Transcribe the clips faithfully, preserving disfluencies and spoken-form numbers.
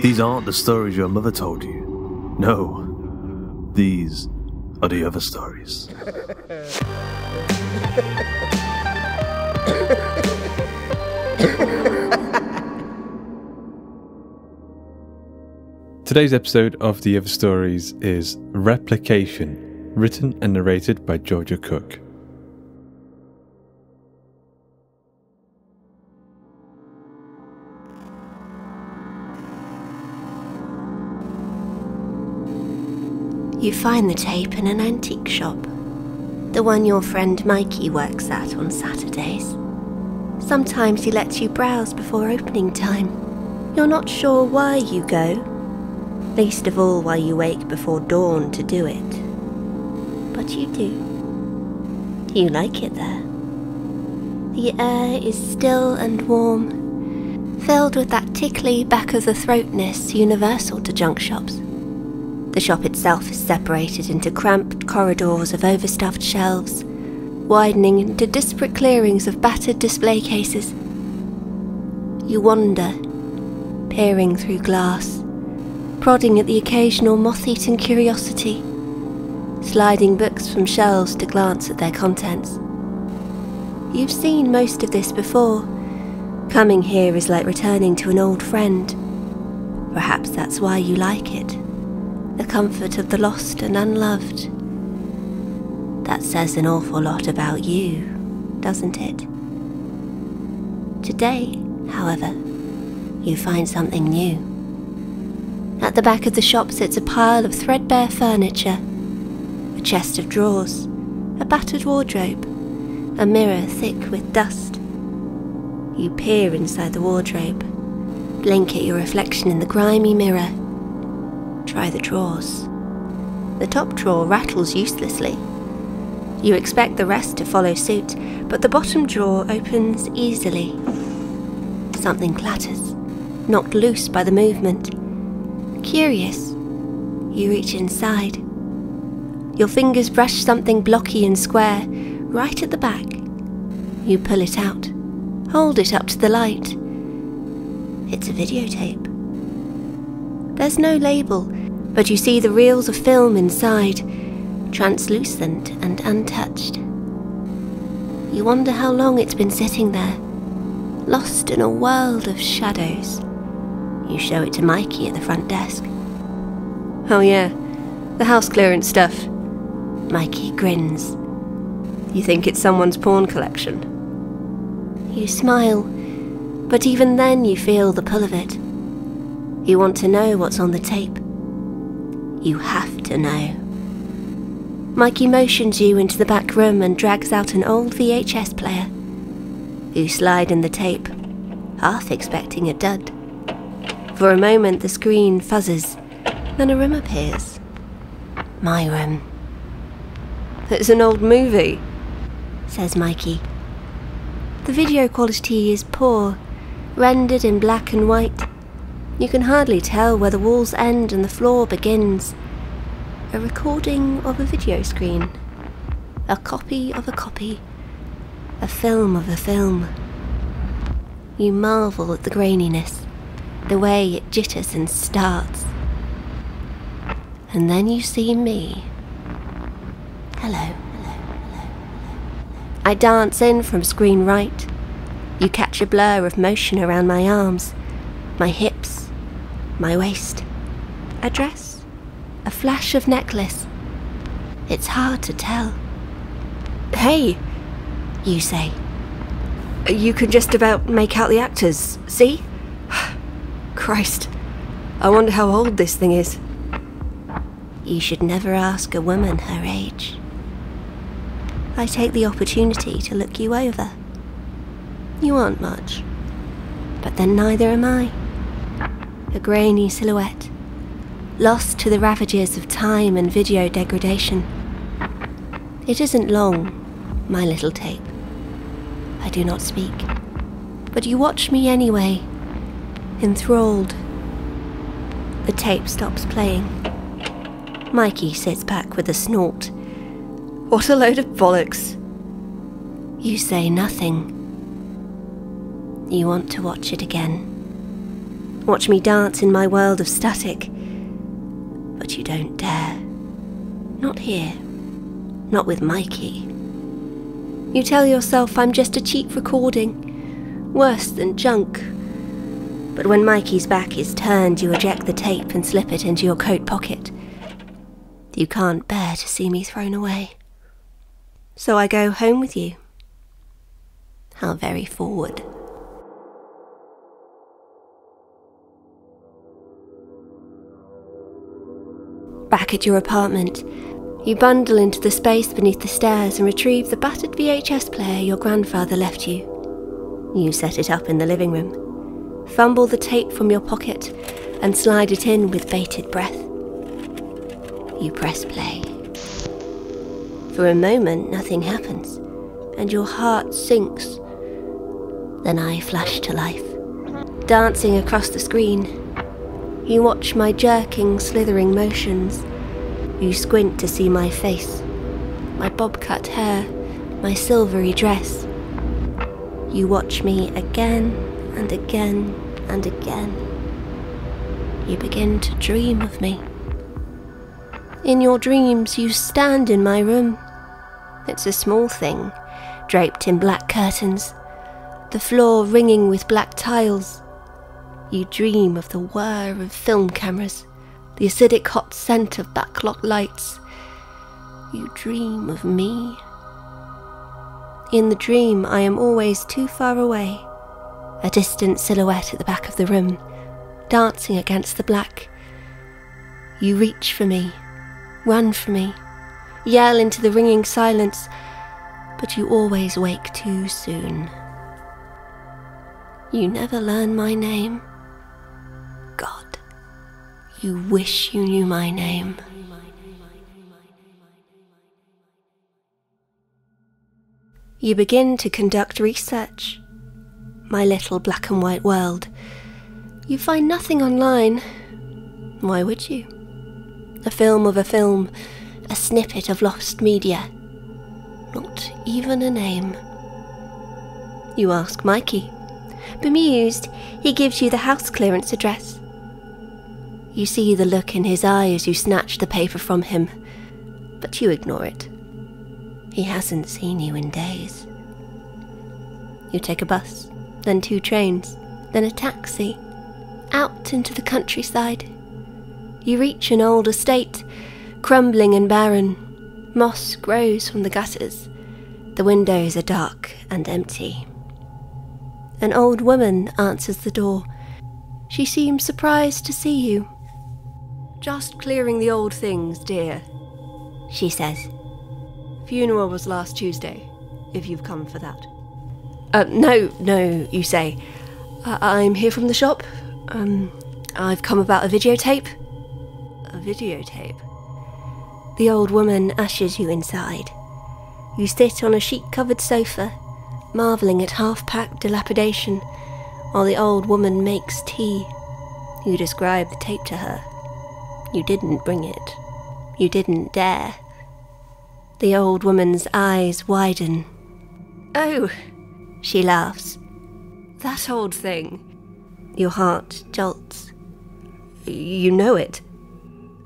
These aren't the stories your mother told you. No, these are the other stories. Today's episode of The Other Stories is Replication, written and narrated by Georgia Cook. You find the tape in an antique shop, the one your friend Mikey works at on Saturdays. Sometimes he lets you browse before opening time. You're not sure why you go. Least of all while you wake before dawn to do it. But you do. You like it there. The air is still and warm, filled with that tickly back-of-the-throatness universal to junk shops. The shop itself is separated into cramped corridors of overstuffed shelves, widening into disparate clearings of battered display cases. You wander, peering through glass, prodding at the occasional moth-eaten curiosity, sliding books from shelves to glance at their contents. You've seen most of this before. Coming here is like returning to an old friend. Perhaps that's why you like it, the comfort of the lost and unloved. That says an awful lot about you, doesn't it? Today, however, you find something new. At the back of the shop sits a pile of threadbare furniture, a chest of drawers, a battered wardrobe, a mirror thick with dust. You peer inside the wardrobe, blink at your reflection in the grimy mirror, try the drawers. The top drawer rattles uselessly. You expect the rest to follow suit, but the bottom drawer opens easily. Something clatters, knocked loose by the movement. Curious, you reach inside. Your fingers brush something blocky and square, right at the back. You pull it out, hold it up to the light. It's a videotape. There's no label, but you see the reels of film inside, translucent and untouched. You wonder how long it's been sitting there, lost in a world of shadows. You show it to Mikey at the front desk. Oh yeah, the house clearance stuff. Mikey grins. You think it's someone's porn collection. You smile, but even then you feel the pull of it. You want to know what's on the tape. You have to know. Mikey motions you into the back room and drags out an old V H S player. You slide in the tape, half expecting a dud. For a moment the screen fuzzes, then a room appears. My room. It's an old movie, says Mikey. The video quality is poor, rendered in black and white. You can hardly tell where the walls end and the floor begins. A recording of a video screen. A copy of a copy. A film of a film. You marvel at the graininess, the way it jitters and starts. And then you see me. Hello. Hello, hello, hello. I dance in from screen right. You catch a blur of motion around my arms, my hips, my waist. A dress, a flash of necklace. It's hard to tell. Hey, you say. You can just about make out the actors, see? Christ, I wonder how old this thing is. You should never ask a woman her age. I take the opportunity to look you over. You aren't much, but then neither am I. A grainy silhouette, lost to the ravages of time and video degradation. It isn't long, my little tape. I do not speak, but you watch me anyway. Enthralled. The tape stops playing. Mikey sits back with a snort. What a load of bollocks. You say nothing. You want to watch it again. watch me dance in my world of static. But you don't dare. Not here. Not with Mikey. You tell yourself I'm just a cheap recording, worse than junk. But when Mikey's back is turned, you eject the tape and slip it into your coat pocket. You can't bear to see me thrown away. So I go home with you. How very forward. Back at your apartment, you bundle into the space beneath the stairs and retrieve the battered V H S player your grandfather left you. You set it up in the living room, fumble the tape from your pocket, and slide it in with bated breath. You press play. For a moment, nothing happens, and your heart sinks. Then I flash to life, dancing across the screen. You watch my jerking, slithering motions. You squint to see my face, my bob-cut hair, my silvery dress. You watch me again and again and again. You begin to dream of me. In your dreams, you stand in my room. It's a small thing, draped in black curtains, the floor ringing with black tiles. You dream of the whir of film cameras, the acidic hot scent of backlot lights. You dream of me. In the dream, I am always too far away, a distant silhouette at the back of the room, dancing against the black. You reach for me, run for me, yell into the ringing silence, but you always wake too soon. You never learn my name. God. You wish you knew my name. You begin to conduct research. My little black and white world. You find nothing online. Why would you? A film of a film, a snippet of lost media. Not even a name. You ask Mikey. Bemused, he gives you the house clearance address. You see the look in his eye as you snatch the paper from him, but you ignore it. He hasn't seen you in days. You take a bus, then two trains, then a taxi, out into the countryside. You reach an old estate, crumbling and barren. Moss grows from the gutters. The windows are dark and empty. An old woman answers the door. She seems surprised to see you. "Just clearing the old things, dear," she says. "Funeral was last Tuesday, if you've come for that." Uh, no, no, you say. I I'm here from the shop. Um, I've come about a videotape. A videotape? The old woman ushers you inside. You sit on a sheet-covered sofa, marvelling at half-packed dilapidation, while the old woman makes tea. You describe the tape to her. You didn't bring it. You didn't dare. The old woman's eyes widen. "Oh," she laughs. "That old thing." Your heart jolts. "You know it."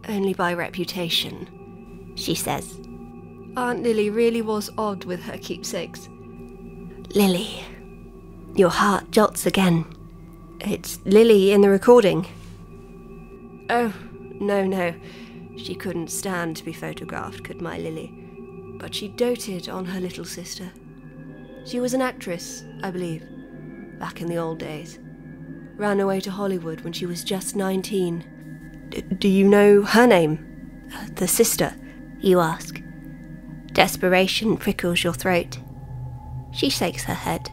"Only by reputation," she says. "Aunt Lily really was odd with her keepsakes." "Lily." Your heart jolts again. "It's Lily in the recording." "Oh, no, no. She couldn't stand to be photographed, could my Lily? But she doted on her little sister. She was an actress, I believe, back in the old days. Ran away to Hollywood when she was just nineteen. D- do you know her name? Uh, the sister?" you ask. Desperation prickles your throat. She shakes her head.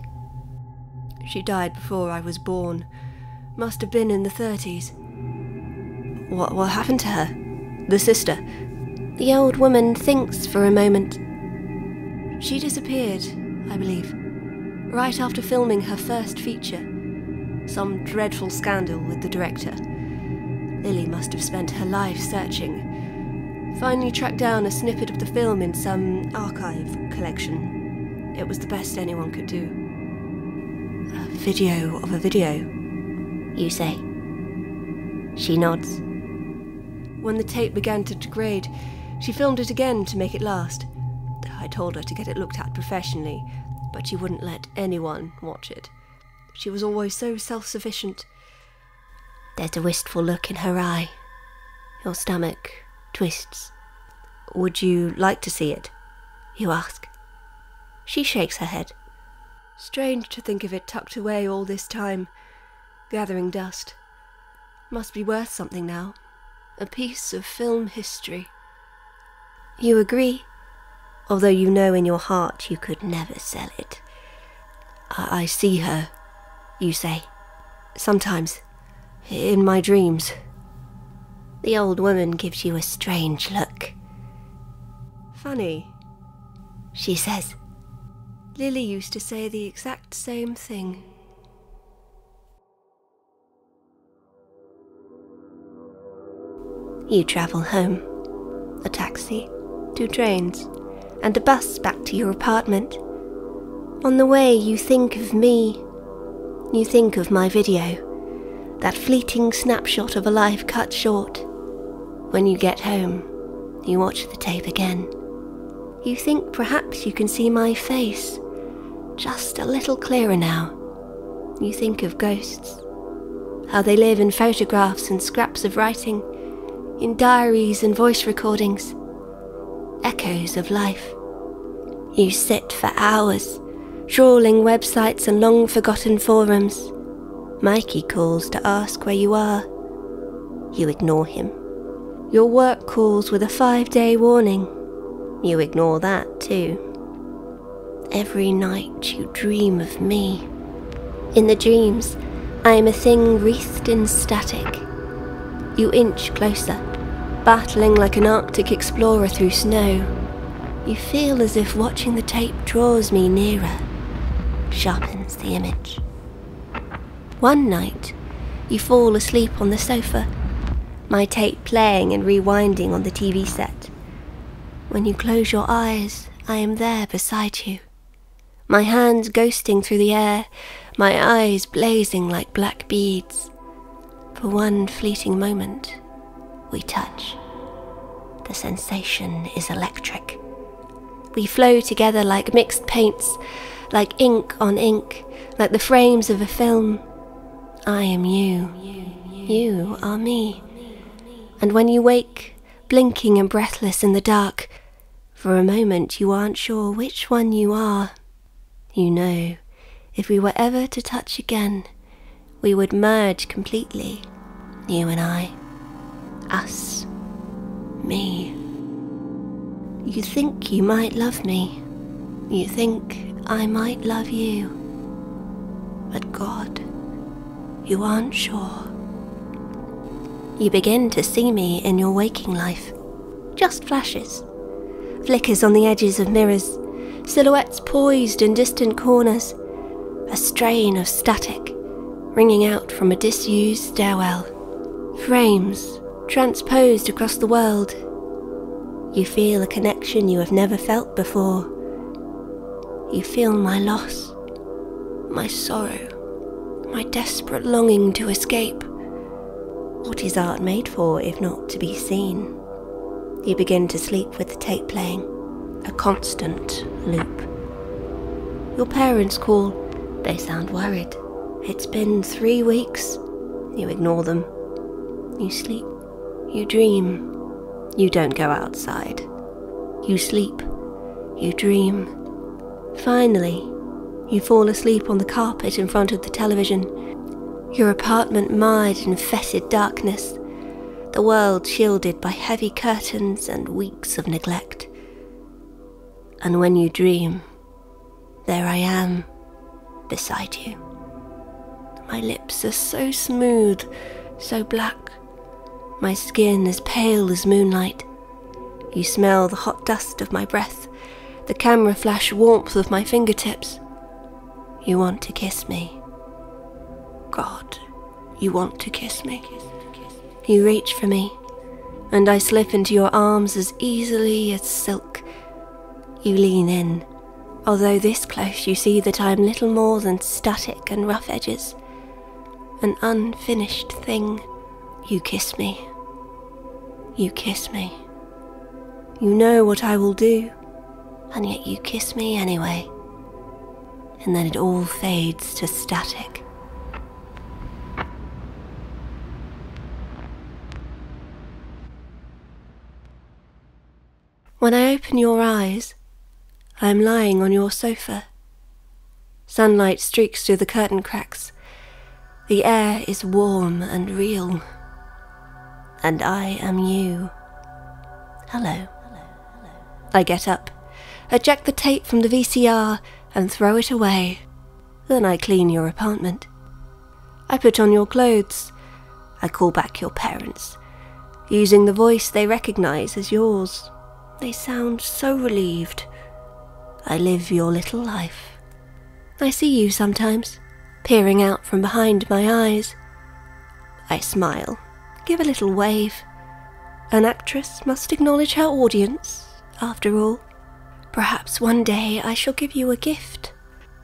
"She died before I was born. Must have been in the thirties. What, what happened to her? The sister?" The old woman thinks for a moment. "She disappeared, I believe, right after filming her first feature. Some dreadful scandal with the director. Lily must have spent her life searching. Finally tracked down a snippet of the film in some archive collection. It was the best anyone could do." "A video of a video," you say. She nods. When the tape began to degrade, she filmed it again to make it last. I told her to get it looked at professionally, but she wouldn't let anyone watch it. She was always so self-sufficient. There's a wistful look in her eye. Your stomach twists. Would you like to see it? You ask. She shakes her head. Strange to think of it tucked away all this time, gathering dust. Must be worth something now. A piece of film history. You agree, although you know in your heart you could never sell it. I, I see her, you say. Sometimes, in my dreams. The old woman gives you a strange look. Funny, she says. Lily used to say the exact same thing. You travel home. A taxi, two trains, and a bus back to your apartment. On the way you think of me. You think of my video. That fleeting snapshot of a life cut short. When you get home, you watch the tape again. You think perhaps you can see my face. Just a little clearer now. You think of ghosts. How they live in photographs and scraps of writing. In diaries and voice recordings. Echoes of life. You sit for hours, trawling websites and long-forgotten forums. Mikey calls to ask where you are. You ignore him. Your work calls with a five-day warning. You ignore that too. Every night you dream of me. In the dreams, I am a thing wreathed in static. You inch closer, battling like an Arctic explorer through snow. You feel as if watching the tape draws me nearer, sharpens the image. One night, you fall asleep on the sofa, my tape playing and rewinding on the T V set. When you close your eyes, I am there beside you. My hands ghosting through the air, my eyes blazing like black beads. For one fleeting moment, we touch. The sensation is electric. We flow together like mixed paints, like ink on ink, like the frames of a film. I am you. You are me. And when you wake, blinking and breathless in the dark, for a moment you aren't sure which one you are. You know, if we were ever to touch again, we would merge completely, you and I, us, me. You think you might love me, you think I might love you, but God, you aren't sure. You begin to see me in your waking life, just flashes, flickers on the edges of mirrors, silhouettes poised in distant corners, a strain of static ringing out from a disused stairwell, frames transposed across the world. You feel a connection you have never felt before. You feel my loss, my sorrow, my desperate longing to escape. What is art made for if not to be seen? You begin to sleep with the tape playing. A constant loop. Your parents call. They sound worried. It's been three weeks. You ignore them. You sleep. You dream. You don't go outside. You sleep. You dream. Finally, you fall asleep on the carpet in front of the television. Your apartment mired in fetid darkness. The world shielded by heavy curtains and weeks of neglect. And when you dream, there I am, beside you. My lips are so smooth, so black. My skin is pale as moonlight. You smell the hot dust of my breath, the camera flash warmth of my fingertips. You want to kiss me. God, you want to kiss me. You reach for me, and I slip into your arms as easily as silk. You lean in. Although this close you see that I'm little more than static and rough edges. An unfinished thing, You kiss me. You kiss me. You know what I will do, and yet you kiss me anyway. And then it all fades to static. When I open your eyes, I am lying on your sofa. Sunlight streaks through the curtain cracks. The air is warm and real. And I am you. Hello. I get up, eject the tape from the V C R, and throw it away. Then I clean your apartment. I put on your clothes. I call back your parents, using the voice they recognize as yours. They sound so relieved. I live your little life. I see you sometimes, peering out from behind my eyes. I smile, give a little wave. An actress must acknowledge her audience, after all. Perhaps one day I shall give you a gift.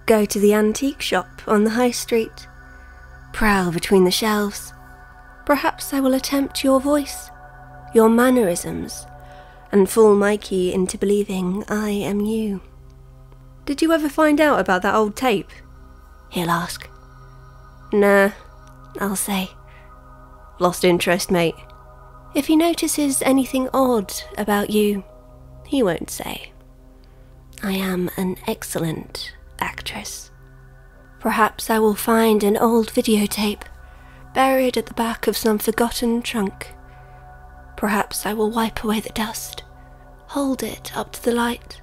Go to the antique shop on the high street. Prowl between the shelves. Perhaps I will attempt your voice, your mannerisms, and fool Mikey into believing I am you. Did you ever find out about that old tape? He'll ask. Nah, I'll say. Lost interest, mate. If he notices anything odd about you, he won't say. I am an excellent actress. Perhaps I will find an old videotape, buried at the back of some forgotten trunk. Perhaps I will wipe away the dust, hold it up to the light.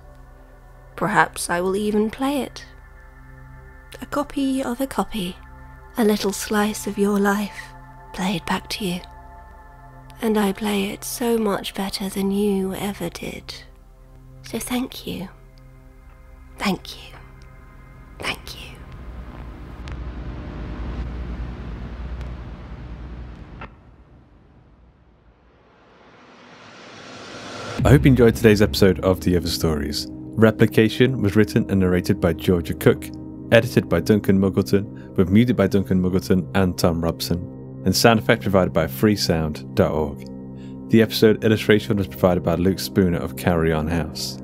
Perhaps I will even play it. A copy of a copy, a little slice of your life, played back to you. And I play it so much better than you ever did. So thank you. Thank you. Thank you. I hope you enjoyed today's episode of The Other Stories. Replication was written and narrated by Georgia Cook, edited by Duncan Muggleton, with music by Duncan Muggleton and Tom Robson, and sound effect provided by Freesound dot org. The episode illustration was provided by Luke Spooner of Carrion House.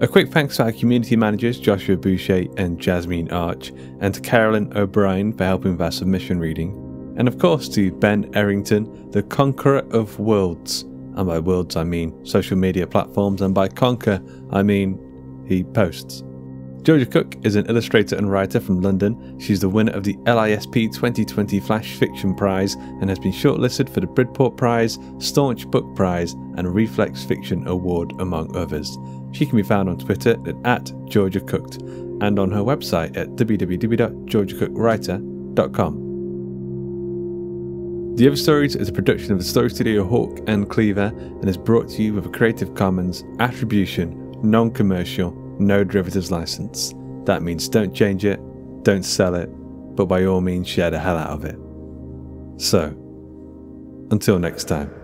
A quick thanks to our community managers Joshua Boucher and Jasmine Arch, and to Carolyn O'Brien for helping with our submission reading, and of course to Ben Errington, the Conqueror of Worlds. And by worlds I mean social media platforms, and by conquer I mean he posts. Georgia Cook is an illustrator and writer from London. She's the winner of the L I S P twenty twenty Flash Fiction Prize and has been shortlisted for the Bridport Prize, Staunch Book Prize and Reflex Fiction Award, among others. She can be found on Twitter at, at GeorgiaCooked and on her website at w w w dot georgia cook writer dot com. The Other Stories is a production of the Story Studio Hawk and Cleaver and is brought to you with a Creative Commons Attribution, Non-Commercial, No Derivatives License. That means don't change it, don't sell it, but by all means share the hell out of it. So, until next time.